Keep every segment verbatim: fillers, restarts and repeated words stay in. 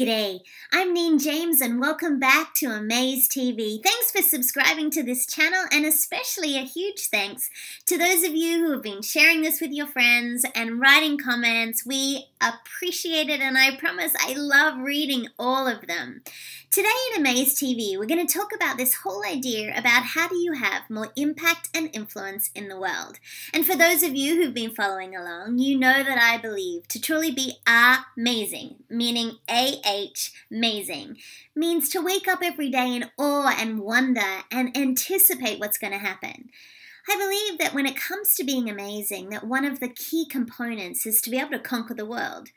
G'day, I'm Neen James and welcome back to Amaze T V. Thanks for subscribing to this channel and especially a huge thanks to those of you who have been sharing this with your friends and writing comments. We appreciate it and I promise I love reading all of them. Today in Amaze T V, we're going to talk about this whole idea about how do you have more impact and influence in the world. And for those of you who've been following along, you know that I believe to truly be amazing, meaning a H, amazing, means to wake up every day in awe and wonder and anticipate what's going to happen. I believe that when it comes to being amazing, that one of the key components is to be able to conquer the world.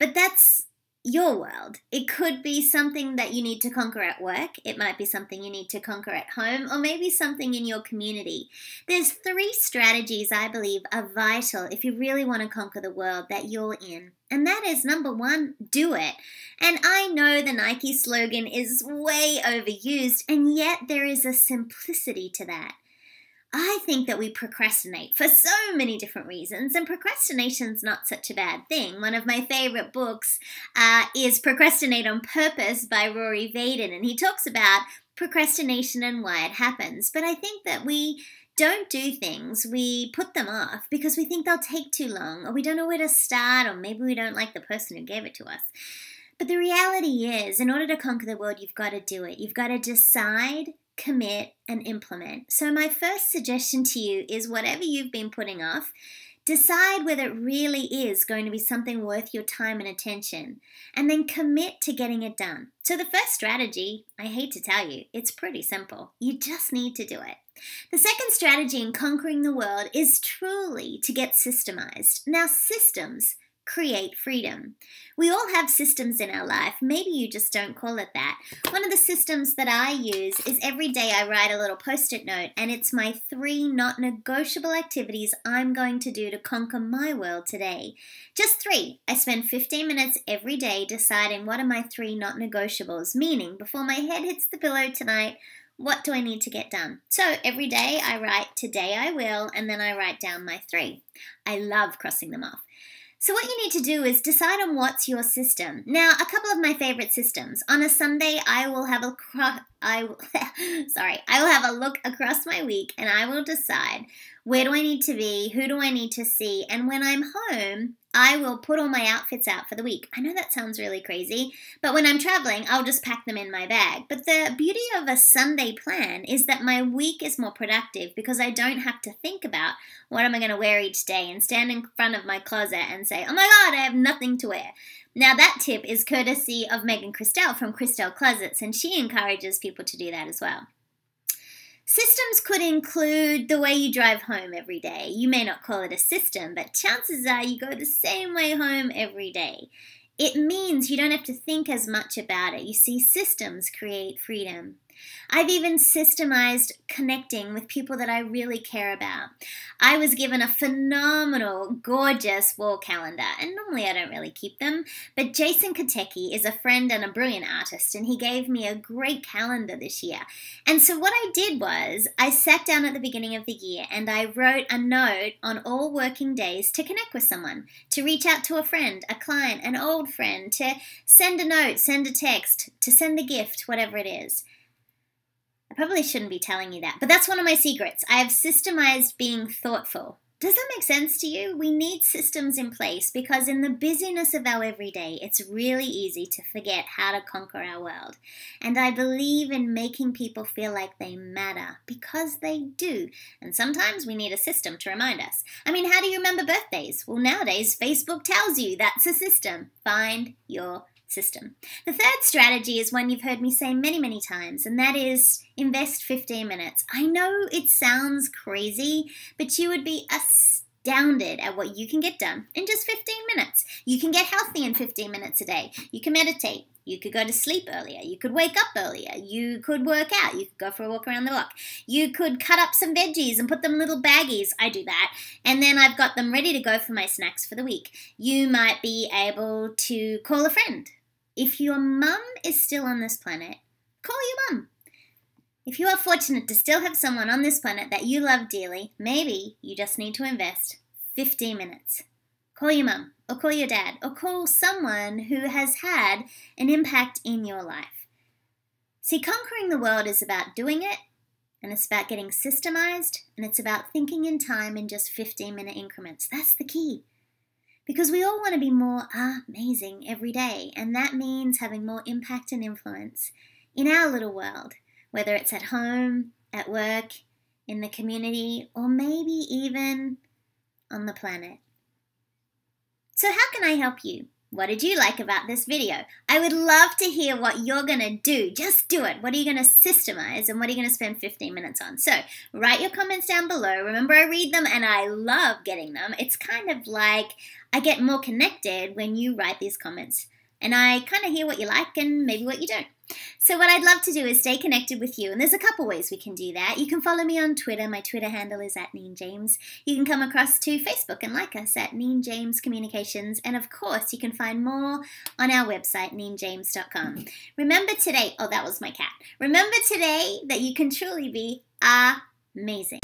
But that's your world. It could be something that you need to conquer at work. It might be something you need to conquer at home, or maybe something in your community. There's three strategies I believe are vital if you really want to conquer the world that you're in. And that is, number one, do it. And I know the Nike slogan is way overused, and yet there is a simplicity to that. I think that we procrastinate for so many different reasons, and procrastination's not such a bad thing. One of my favorite books uh, is Procrastinate on Purpose by Rory Vaden, and he talks about procrastination and why it happens. But I think that we don't do things, we put them off because we think they'll take too long, or we don't know where to start, or maybe we don't like the person who gave it to us. But the reality is, in order to conquer the world, you've got to do it. You've got to decide, commit, and implement. So my first suggestion to you is whatever you've been putting off, decide whether it really is going to be something worth your time and attention, and then commit to getting it done. So the first strategy, I hate to tell you, it's pretty simple. You just need to do it. The second strategy in conquering the world is truly to get systemized. Now, systems create freedom. We all have systems in our life. Maybe you just don't call it that. One of the systems that I use is every day I write a little post-it note, and it's my three not negotiable activities I'm going to do to conquer my world today. Just three. I spend fifteen minutes every day deciding what are my three not negotiables, meaning before my head hits the pillow tonight, what do I need to get done? So every day I write, today I will, and then I write down my three. I love crossing them off. So what you need to do is decide on what's your system. Now, a couple of my favorite systems. On a Sunday, I will have a I will, sorry, I will have a look across my week, and I will decide where do I need to be, who do I need to see, and when I'm home, I will put all my outfits out for the week. I know that sounds really crazy, but when I'm traveling, I'll just pack them in my bag. But the beauty of a Sunday plan is that my week is more productive because I don't have to think about what am I going to wear each day and stand in front of my closet and say, oh my God, I have nothing to wear. Now that tip is courtesy of Megan Cristel from Christel Closets, and she encourages people to do that as well. Systems could include the way you drive home every day. You may not call it a system, but chances are you go the same way home every day. It means you don't have to think as much about it. You see, systems create freedom. I've even systemized connecting with people that I really care about. I was given a phenomenal, gorgeous wall calendar, and normally I don't really keep them, but Jason Kotecki is a friend and a brilliant artist, and he gave me a great calendar this year. And so what I did was I sat down at the beginning of the year and I wrote a note on all working days to connect with someone, to reach out to a friend, a client, an old friend, to send a note, send a text, to send a gift, whatever it is. I probably shouldn't be telling you that, but that's one of my secrets. I have systemized being thoughtful. Does that make sense to you? We need systems in place because in the busyness of our everyday, it's really easy to forget how to conquer our world. And I believe in making people feel like they matter because they do. And sometimes we need a system to remind us. I mean, how do you remember birthdays? Well, nowadays, Facebook tells you that's a system. Find your system. The third strategy is one you've heard me say many, many times, and that is invest fifteen minutes. I know it sounds crazy, but you would be astounded at what you can get done in just fifteen minutes. You can get healthy in fifteen minutes a day. You can meditate. You could go to sleep earlier. You could wake up earlier. You could work out. You could go for a walk around the block. You could cut up some veggies and put them in little baggies. I do that. And then I've got them ready to go for my snacks for the week. You might be able to call a friend. If your mum is still on this planet, call your mum. If you are fortunate to still have someone on this planet that you love dearly, maybe you just need to invest fifteen minutes. Call your mum, or call your dad, or call someone who has had an impact in your life. See, conquering the world is about doing it, and it's about getting systemized, and it's about thinking in time in just fifteen-minute increments. That's the key. Because we all want to be more amazing every day, and that means having more impact and influence in our little world, whether it's at home, at work, in the community, or maybe even on the planet. So how can I help you? What did you like about this video? I would love to hear what you're going to do. Just do it. What are you going to systemize and what are you going to spend fifteen minutes on? So write your comments down below. Remember, I read them and I love getting them. It's kind of like I get more connected when you write these comments. And I kind of hear what you like and maybe what you don't. So what I'd love to do is stay connected with you. And there's a couple ways we can do that. You can follow me on Twitter. My Twitter handle is at Neen James. You can come across to Facebook and like us at Neen James Communications. And of course, you can find more on our website, neen james dot com. Remember today, oh, that was my cat. Remember today that you can truly be amazing.